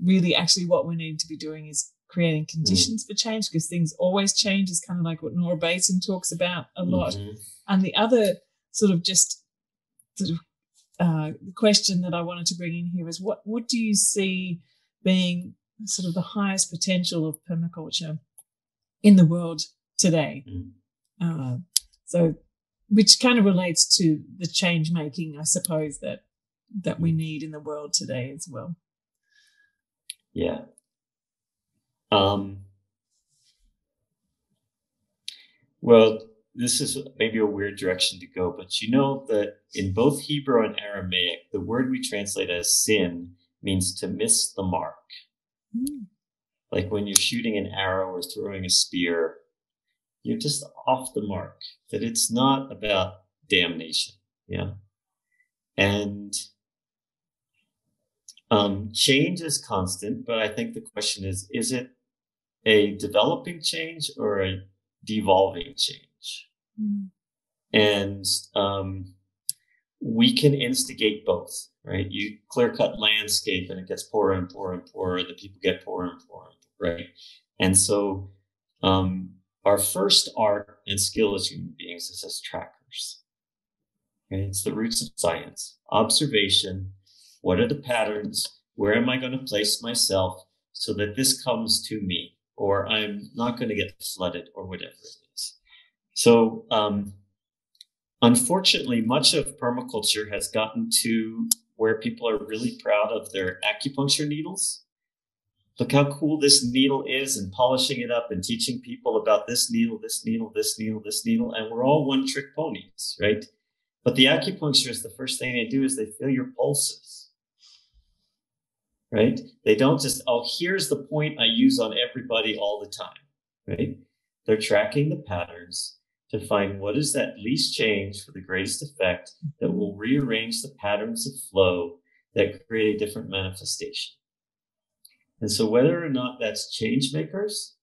really actually what we need to be doing is creating conditions for change, because things always change, is kind of like what Nora Bateson talks about a lot. And the other question that I wanted to bring in here is what do you see being sort of the highest potential of permaculture in the world today? So which kind of relates to the change making, I suppose, that we need in the world today as well. Yeah. Well, this is maybe a weird direction to go, but you know that in both Hebrew and Aramaic, the word we translate as sin means to miss the mark. Like when you're shooting an arrow or throwing a spear, you're just off the mark, that it's not about damnation. Yeah. And change is constant, but I think the question is it a developing change or a devolving change? And we can instigate both, right? You clear cut landscape and it gets poorer and poorer and poorer. The people get poorer and poorer, right? And so our first art and skill as human beings is as trackers. Okay? It's the roots of science. Observation. What are the patterns? Where am I going to place myself so that this comes to me, or I'm not going to get flooded, or whatever it is? So, unfortunately, much of permaculture has gotten to where people are really proud of their acupuncture needles. Look how cool this needle is, and polishing it up and teaching people about this needle, this needle, this needle, this needle. And we're all one trick ponies, right? But the acupuncturist, the first thing they do is they feel your pulses, right? They don't just, oh, here's the point I use on everybody all the time, right? They're tracking the patterns to find what is that least change for the greatest effect that will rearrange the patterns of flow that create a different manifestation. And so whether or not that's change makers,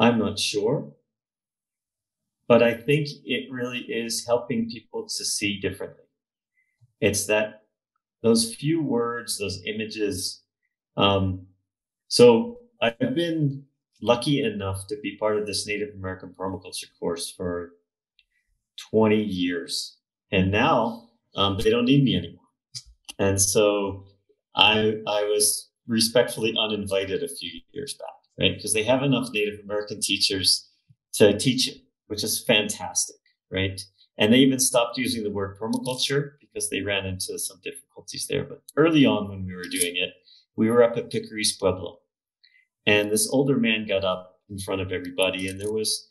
I'm not sure. But I think it really is helping people to see differently. It's that those few words, those images. So I've been lucky enough to be part of this Native American permaculture course for 20 years. And now they don't need me anymore. And so I was respectfully uninvited a few years back, right? Because they have enough Native American teachers to teach it, which is fantastic, right? And they even stopped using the word permaculture because they ran into some difficulties there. But early on when we were doing it, we were up at Picaris Pueblo. And this older man got up in front of everybody. And there was,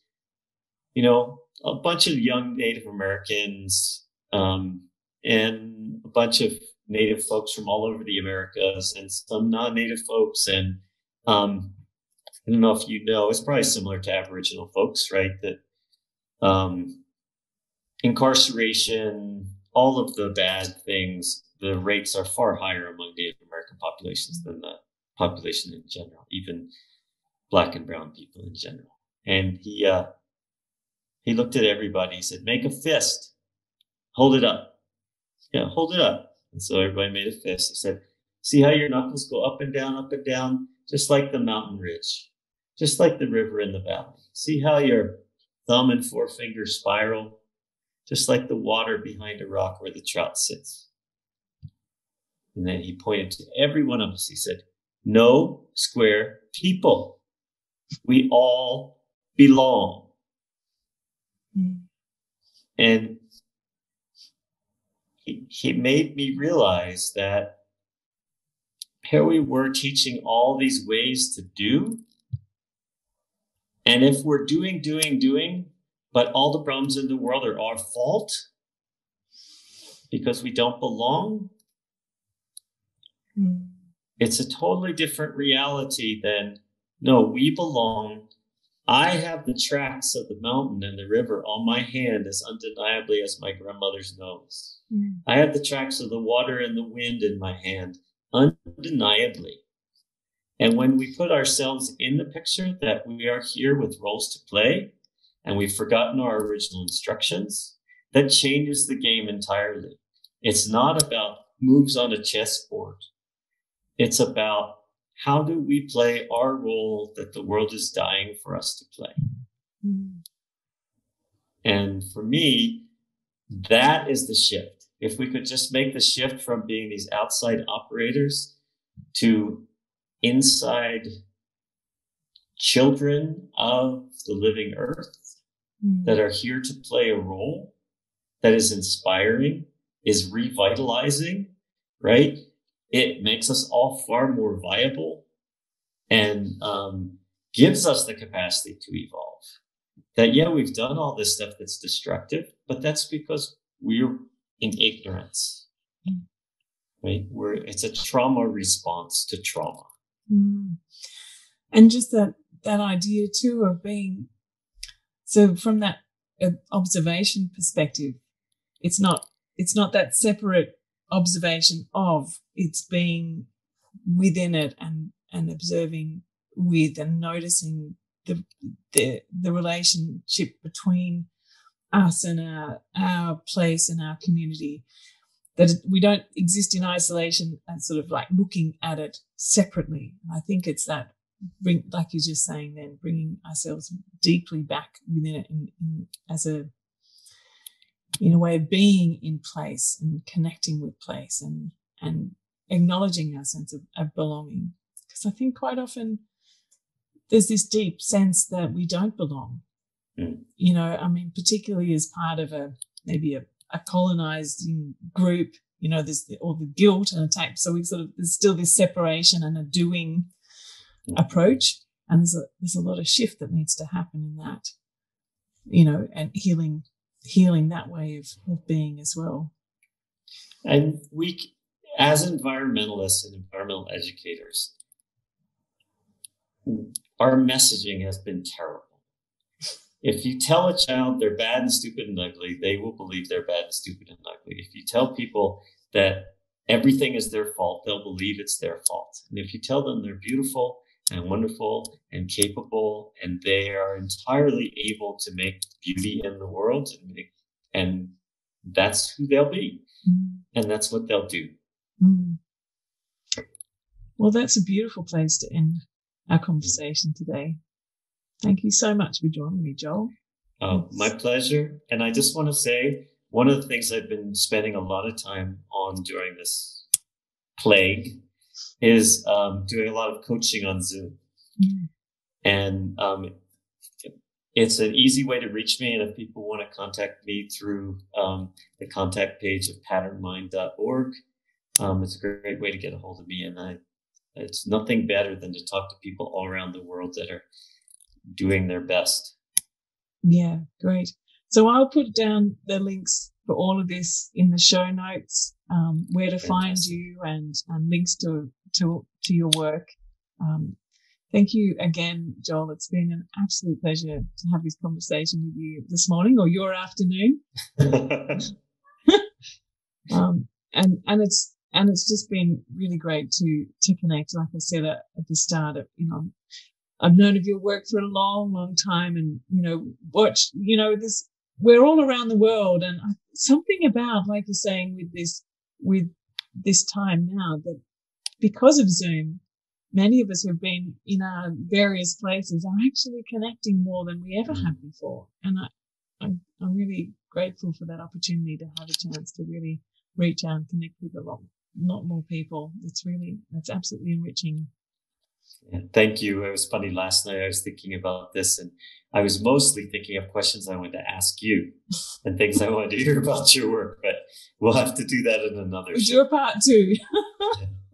you know, a bunch of young Native Americans and a bunch of Native folks from all over the Americas and some non-Native folks. And I don't know if you know, it's probably similar to Aboriginal folks, right? That incarceration, all of the bad things, the rates are far higher among Native American populations than the population in general, even Black and brown people in general. And he looked at everybody, he said, make a fist, hold it up. Yeah, hold it up. And so everybody made a fist. He said, see how your knuckles go up and down, just like the mountain ridge, just like the river in the valley. See how your thumb and forefinger spiral, just like the water behind a rock where the trout sits. And then he pointed to every one of us. He said, no square people. We all belong. And he made me realize that here we were teaching all these ways to do. And if we're doing, but all the problems in the world are our fault because we don't belong, it's a totally different reality than, no, we belong. I have the tracks of the mountain and the river on my hand as undeniably as my grandmother's nose. I have the tracks of the water and the wind in my hand, undeniably. And when we put ourselves in the picture that we are here with roles to play, and we've forgotten our original instructions, that changes the game entirely. It's not about moves on a chessboard. It's about how do we play our role that the world is dying for us to play. And for me, that is the shift. If we could just make the shift from being these outside operators to inside children of the living earth that are here to play a role that is inspiring, is revitalizing, right? It makes us all far more viable and gives us the capacity to evolve. That, yeah, we've done all this stuff that's destructive, but that's because we're in ignorance, right? It's a trauma response to trauma. And just that idea too of being, so from that observation perspective, it's not that separate observation of, it's being within it and observing with and noticing the relationship between us and our place and our community, that we don't exist in isolation and sort of like looking at it separately. And I think it's that, like you're just saying then, bringing ourselves deeply back within it in a way of being in place and connecting with place and acknowledging our sense of belonging. Because I think quite often there's this deep sense that we don't belong. You know, I mean, particularly as part of a colonizing group, you know, there's all the guilt and attack. So we sort of, there's still this separation and a doing approach. And there's a lot of shift that needs to happen in that, you know, and healing that way of being as well. And we, as environmentalists and environmental educators, our messaging has been terrible. If you tell a child they're bad and stupid and ugly, they will believe they're bad and stupid and ugly. If you tell people that everything is their fault, they'll believe it's their fault. And if you tell them they're beautiful and wonderful and capable, and they are entirely able to make beauty in the world, and that's who they'll be, and that's what they'll do. Well, that's a beautiful place to end our conversation today. Thank you so much for joining me, Joel. Oh, my pleasure. And I just want to say, one of the things I've been spending a lot of time on during this plague is doing a lot of coaching on Zoom. And It's an easy way to reach me. And if people want to contact me through the contact page of PatternMind.org, it's a great way to get a hold of me. And it's nothing better than to talk to people all around the world that are doing their best. Yeah, great. So I'll put down the links for all of this in the show notes, where to find you and links to your work. Thank you again, Joel. It's been an absolute pleasure to have this conversation with you this morning or your afternoon. And it's just been really great to connect. Like I said at the start, I've known of your work for a long, long time, and this. We're all around the world, and something about, like you're saying, with this time now, that because of Zoom, many of us who've been in our various places are actually connecting more than we ever have before. And I'm really grateful for that opportunity to have a chance to really reach out and connect with a lot more people. That's absolutely enriching. Yeah, thank you. It was funny. Last night I was thinking about this, and I was mostly thinking of questions I wanted to ask you and things I wanted to hear about your work, but we'll have to do that in another show. We'll do a part two.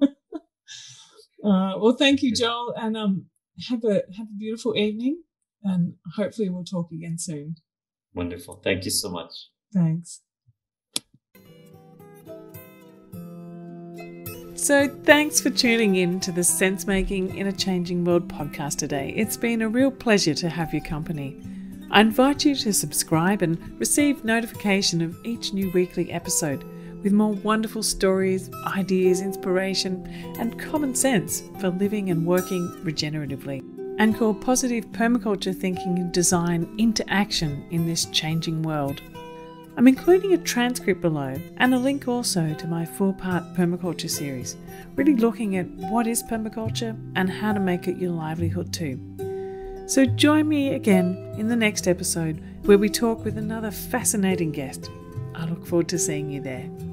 Yeah. Well, thank you, Joel, and have a beautiful evening, and hopefully we'll talk again soon. Wonderful. Thank you so much. Thanks. So thanks for tuning in to the Sense-Making in a Changing World podcast today. It's been a real pleasure to have your company. I invite you to subscribe and receive notification of each new weekly episode with more wonderful stories, ideas, inspiration, and common sense for living and working regeneratively, and call positive permaculture thinking and design into action in this changing world. I'm including a transcript below and a link also to my 4-part permaculture series, really looking at what is permaculture and how to make it your livelihood too. So join me again in the next episode, where we talk with another fascinating guest. I look forward to seeing you there.